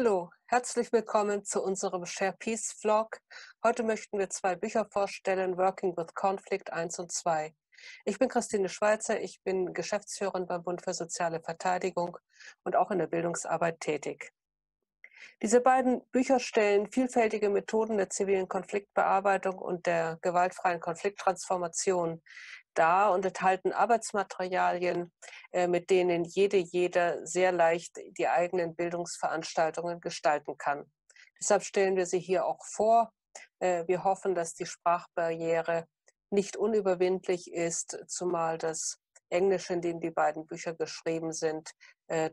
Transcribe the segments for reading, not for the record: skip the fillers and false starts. Hallo, herzlich willkommen zu unserem Share Peace Vlog. Heute möchten wir zwei Bücher vorstellen, Working with Conflict 1 und 2. Ich bin Christine Schweitzer, ich bin Geschäftsführerin beim Bund für Soziale Verteidigung und auch in der Bildungsarbeit tätig. Diese beiden Bücher stellen vielfältige Methoden der zivilen Konfliktbearbeitung und der gewaltfreien Konflikttransformation dar und enthalten Arbeitsmaterialien, mit denen jeder sehr leicht die eigenen Bildungsveranstaltungen gestalten kann. Deshalb stellen wir sie hier auch vor. Wir hoffen, dass die Sprachbarriere nicht unüberwindlich ist, zumal das Englisch, in dem die beiden Bücher geschrieben sind,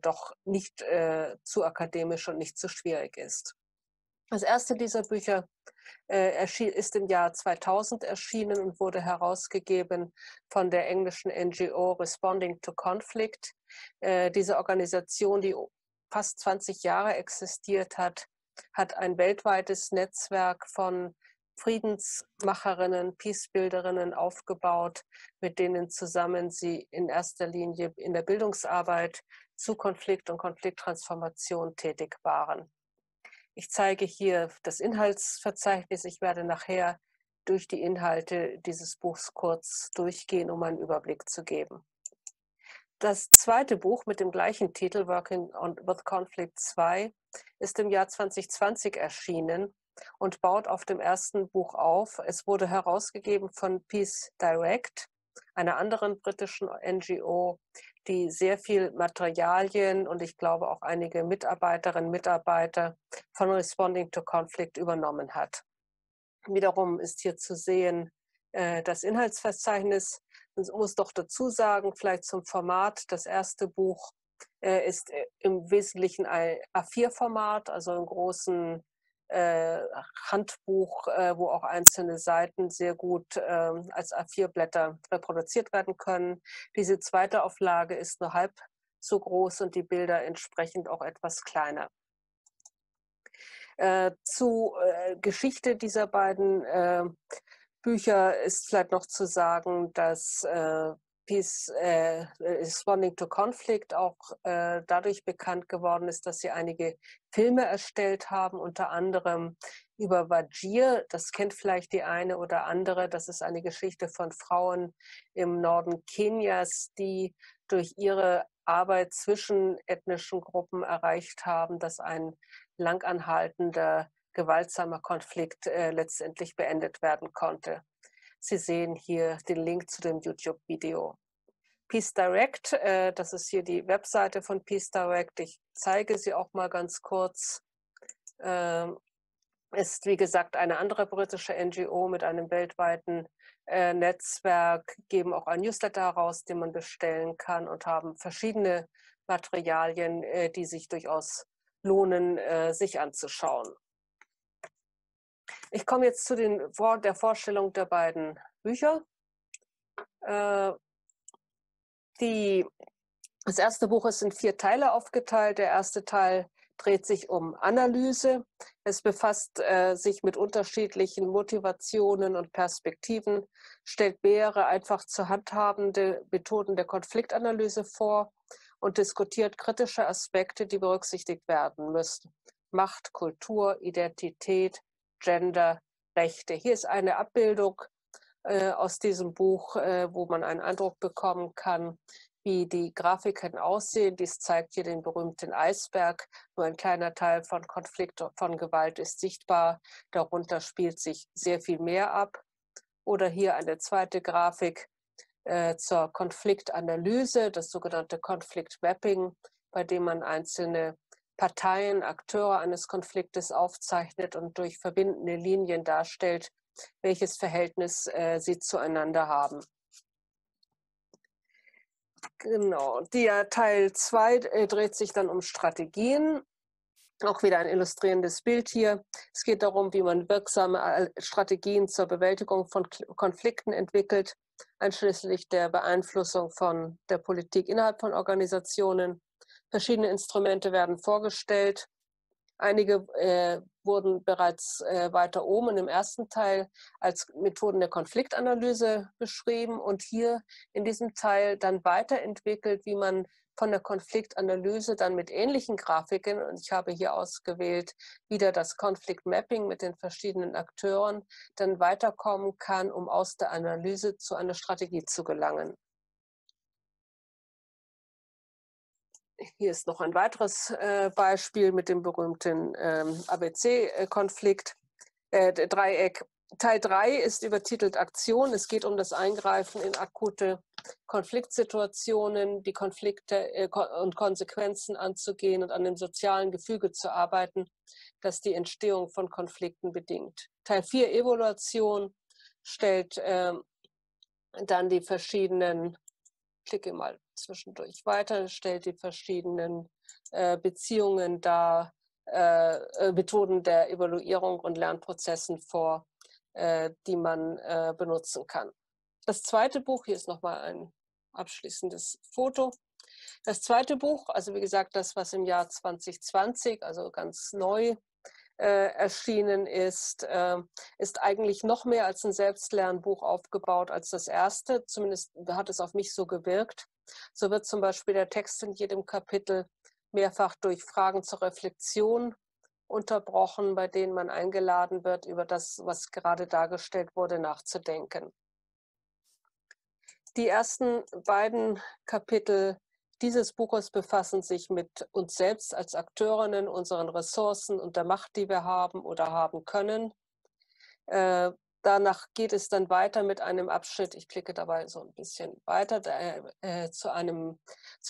doch nicht zu akademisch und nicht zu schwierig ist. Das erste dieser Bücher ist im Jahr 2000 erschienen und wurde herausgegeben von der englischen NGO Responding to Conflict. Diese Organisation, die fast 20 Jahre existiert hat, hat ein weltweites Netzwerk von Friedensmacherinnen, Peacebuilderinnen aufgebaut, mit denen zusammen sie in erster Linie in der Bildungsarbeit zu Konflikt und Konflikttransformation tätig waren. Ich zeige hier das Inhaltsverzeichnis. Ich werde nachher durch die Inhalte dieses Buchs kurz durchgehen, um einen Überblick zu geben. Das zweite Buch mit dem gleichen Titel, Working with Conflict 2, ist im Jahr 2020 erschienen und baut auf dem ersten Buch auf. Es wurde herausgegeben von Peace Direct, einer anderen britischen NGO, die sehr viel Materialien und ich glaube auch einige Mitarbeiterinnen und Mitarbeiter von Responding to Conflict übernommen hat. Wiederum ist hier zu sehen das Inhaltsverzeichnis. Ich muss doch dazu sagen, vielleicht zum Format, das erste Buch ist im Wesentlichen ein A4-Format, also im großen Handbuch, wo auch einzelne Seiten sehr gut als A4-Blätter reproduziert werden können. Diese zweite Auflage ist nur halb so groß und die Bilder entsprechend auch etwas kleiner. Zu Geschichte dieser beiden Bücher ist vielleicht noch zu sagen, dass Peace Responding to Conflict auch dadurch bekannt geworden ist, dass sie einige Filme erstellt haben, unter anderem über Wajir. Das kennt vielleicht die eine oder andere. Das ist eine Geschichte von Frauen im Norden Kenias, die durch ihre Arbeit zwischen ethnischen Gruppen erreicht haben, dass ein langanhaltender, gewaltsamer Konflikt letztendlich beendet werden konnte. Sie sehen hier den Link zu dem YouTube-Video. Peace Direct, das ist hier die Webseite von Peace Direct. Ich zeige sie auch mal ganz kurz. Ist, wie gesagt, eine andere britische NGO mit einem weltweiten Netzwerk, geben auch ein Newsletter heraus, den man bestellen kann und haben verschiedene Materialien, die sich durchaus lohnen, sich anzuschauen. Ich komme jetzt zu der Vorstellung der beiden Bücher. Das erste Buch ist in 4 Teile aufgeteilt. Der erste Teil dreht sich um Analyse. Es befasst sich mit unterschiedlichen Motivationen und Perspektiven, stellt mehrere einfach zu handhabende Methoden der Konfliktanalyse vor und diskutiert kritische Aspekte, die berücksichtigt werden müssen. Macht, Kultur, Identität, Gender, Rechte. Hier ist eine Abbildung aus diesem Buch, wo man einen Eindruck bekommen kann, wie die Grafiken aussehen. Dies zeigt hier den berühmten Eisberg. Nur ein kleiner Teil von Konflikt und von Gewalt ist sichtbar. Darunter spielt sich sehr viel mehr ab. Oder hier eine zweite Grafik zur Konfliktanalyse, das sogenannte Konfliktmapping, bei dem man einzelne Parteien, Akteure eines Konfliktes aufzeichnet und durch verbindende Linien darstellt, welches Verhältnis sie zueinander haben. Genau, der Teil 2 dreht sich dann um Strategien. Auch wieder ein illustrierendes Bild hier. Es geht darum, wie man wirksame Strategien zur Bewältigung von Konflikten entwickelt, einschließlich der Beeinflussung von der Politik innerhalb von Organisationen. Verschiedene Instrumente werden vorgestellt. Einige wurden bereits weiter oben im ersten Teil als Methoden der Konfliktanalyse beschrieben und hier in diesem Teil dann weiterentwickelt, wie man von der Konfliktanalyse dann mit ähnlichen Grafiken, und ich habe hier ausgewählt wieder das Konfliktmapping mit den verschiedenen Akteuren, dann weiterkommen kann, um aus der Analyse zu einer Strategie zu gelangen. Hier ist noch ein weiteres Beispiel mit dem berühmten ABC-Konflikt, Dreieck. Teil 3 ist übertitelt Aktion. Es geht um das Eingreifen in akute Konfliktsituationen, die Konflikte und Konsequenzen anzugehen und an dem sozialen Gefüge zu arbeiten, das die Entstehung von Konflikten bedingt. Teil 4 Evaluation stellt dann die verschiedenen, klicke mal zwischendurch weiter, stellt die verschiedenen Beziehungen dar, Methoden der Evaluierung und Lernprozessen vor, die man benutzen kann. Das zweite Buch, hier ist nochmal ein abschließendes Foto. Das zweite Buch, also wie gesagt, das, was im Jahr 2020, also ganz neu erschienen ist eigentlich noch mehr als ein Selbstlernbuch aufgebaut als das erste. Zumindest hat es auf mich so gewirkt. So wird zum Beispiel der Text in jedem Kapitel mehrfach durch Fragen zur Reflexion unterbrochen, bei denen man eingeladen wird, über das, was gerade dargestellt wurde, nachzudenken. Die ersten beiden Kapitel dieses Buches befassen sich mit uns selbst als Akteurinnen, unseren Ressourcen und der Macht, die wir haben oder haben können. Danach geht es dann weiter mit einem Abschnitt, ich klicke dabei so ein bisschen weiter, zu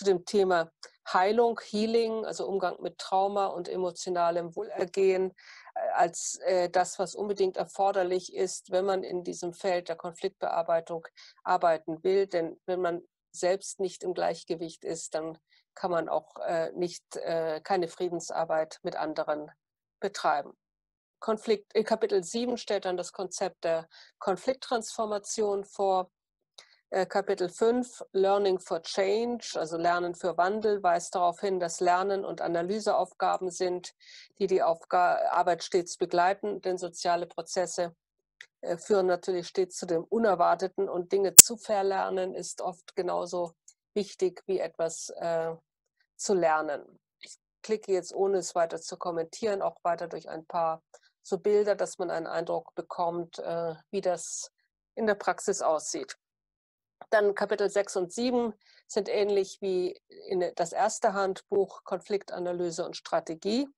dem Thema Heilung, Healing, also Umgang mit Trauma und emotionalem Wohlergehen als das, was unbedingt erforderlich ist, wenn man in diesem Feld der Konfliktbearbeitung arbeiten will. Denn wenn man selbst nicht im Gleichgewicht ist, dann kann man auch keine Friedensarbeit mit anderen betreiben. Kapitel 7 stellt dann das Konzept der Konflikttransformation vor. Kapitel 5, Learning for Change, also Lernen für Wandel, weist darauf hin, dass Lernen und Analyseaufgaben sind, die die Arbeit stets begleiten, denn soziale Prozesse führen natürlich stets zu dem Unerwarteten und Dinge zu verlernen ist oft genauso wichtig wie etwas zu lernen. Ich klicke jetzt, ohne es weiter zu kommentieren, auch weiter durch ein paar so Bilder, dass man einen Eindruck bekommt, wie das in der Praxis aussieht. Dann Kapitel 6 und 7 sind ähnlich wie in das erste Handbuch Konfliktanalyse und Strategie.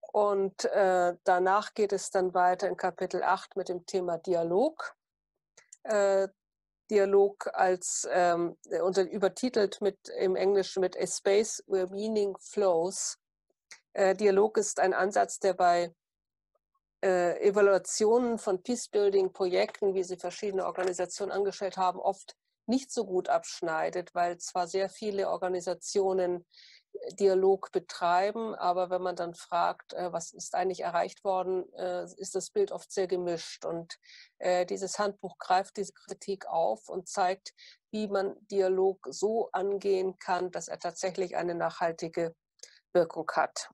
Und danach geht es dann weiter in Kapitel 8 mit dem Thema Dialog. Dialog als übertitelt im Englischen mit A Space Where Meaning Flows. Dialog ist ein Ansatz, der bei Evaluationen von Peacebuilding-Projekten, wie sie verschiedene Organisationen angestellt haben, oft nicht so gut abschneidet, weil zwar sehr viele Organisationen Dialog betreiben, aber wenn man dann fragt, was ist eigentlich erreicht worden, ist das Bild oft sehr gemischt. Und dieses Handbuch greift diese Kritik auf und zeigt, wie man Dialog so angehen kann, dass er tatsächlich eine nachhaltige Wirkung hat.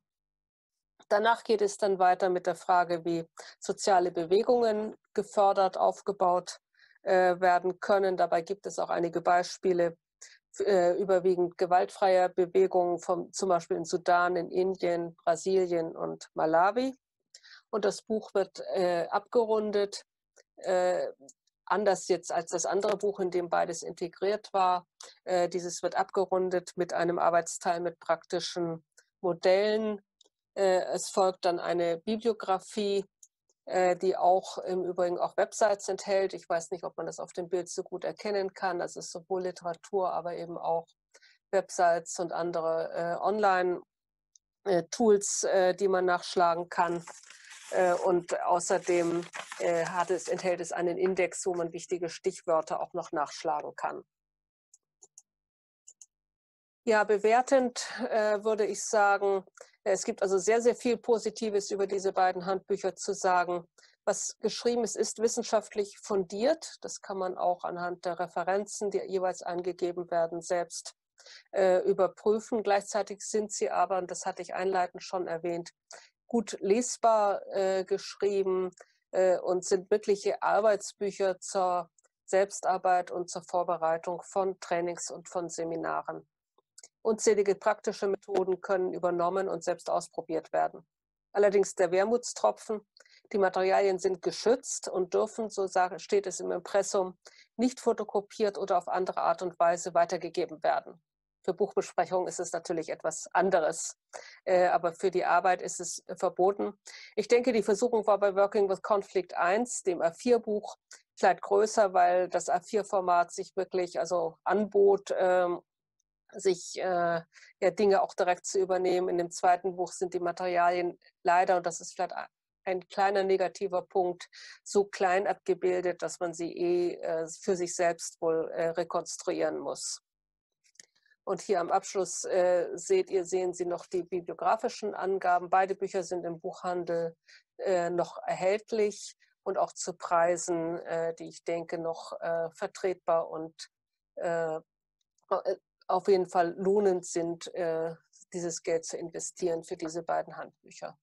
Danach geht es dann weiter mit der Frage, wie soziale Bewegungen gefördert, aufgebaut werden können. Dabei gibt es auch einige Beispiele, überwiegend gewaltfreier Bewegungen, zum Beispiel in Sudan, in Indien, Brasilien und Malawi. Und das Buch wird abgerundet, anders jetzt als das andere Buch, in dem beides integriert war. Dieses wird abgerundet mit einem Arbeitsteil mit praktischen Modellen. Es folgt dann eine Bibliografie, die auch im Übrigen auch Websites enthält. Ich weiß nicht, ob man das auf dem Bild so gut erkennen kann. Das ist sowohl Literatur, aber eben auch Websites und andere Online-Tools, die man nachschlagen kann. Und außerdem enthält es einen Index, wo man wichtige Stichwörter auch noch nachschlagen kann. Ja, bewertend würde ich sagen, es gibt also sehr, sehr viel Positives über diese beiden Handbücher zu sagen. Was geschrieben ist, ist wissenschaftlich fundiert. Das kann man auch anhand der Referenzen, die jeweils angegeben werden, selbst überprüfen. Gleichzeitig sind sie aber, und das hatte ich einleitend schon erwähnt, gut lesbar geschrieben und sind wirkliche Arbeitsbücher zur Selbstarbeit und zur Vorbereitung von Trainings und von Seminaren. Unzählige praktische Methoden können übernommen und selbst ausprobiert werden. Allerdings der Wermutstropfen: Die Materialien sind geschützt und dürfen, so steht es im Impressum, nicht fotokopiert oder auf andere Art und Weise weitergegeben werden. Für Buchbesprechungen ist es natürlich etwas anderes, aber für die Arbeit ist es verboten. Ich denke, die Versuchung war bei Working with Conflict 1, dem A4-Buch, vielleicht größer, weil das A4-Format sich wirklich anbot, Dinge auch direkt zu übernehmen. In dem zweiten Buch sind die Materialien leider, und das ist vielleicht ein kleiner negativer Punkt, so klein abgebildet, dass man sie für sich selbst wohl rekonstruieren muss. Und hier am Abschluss sehen Sie noch die bibliografischen Angaben. Beide Bücher sind im Buchhandel noch erhältlich und auch zu Preisen, die ich denke noch vertretbar und auf jeden Fall lohnend sind, dieses Geld zu investieren für diese beiden Handbücher.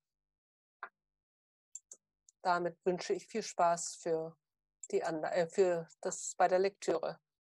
Damit wünsche ich viel Spaß für bei der Lektüre.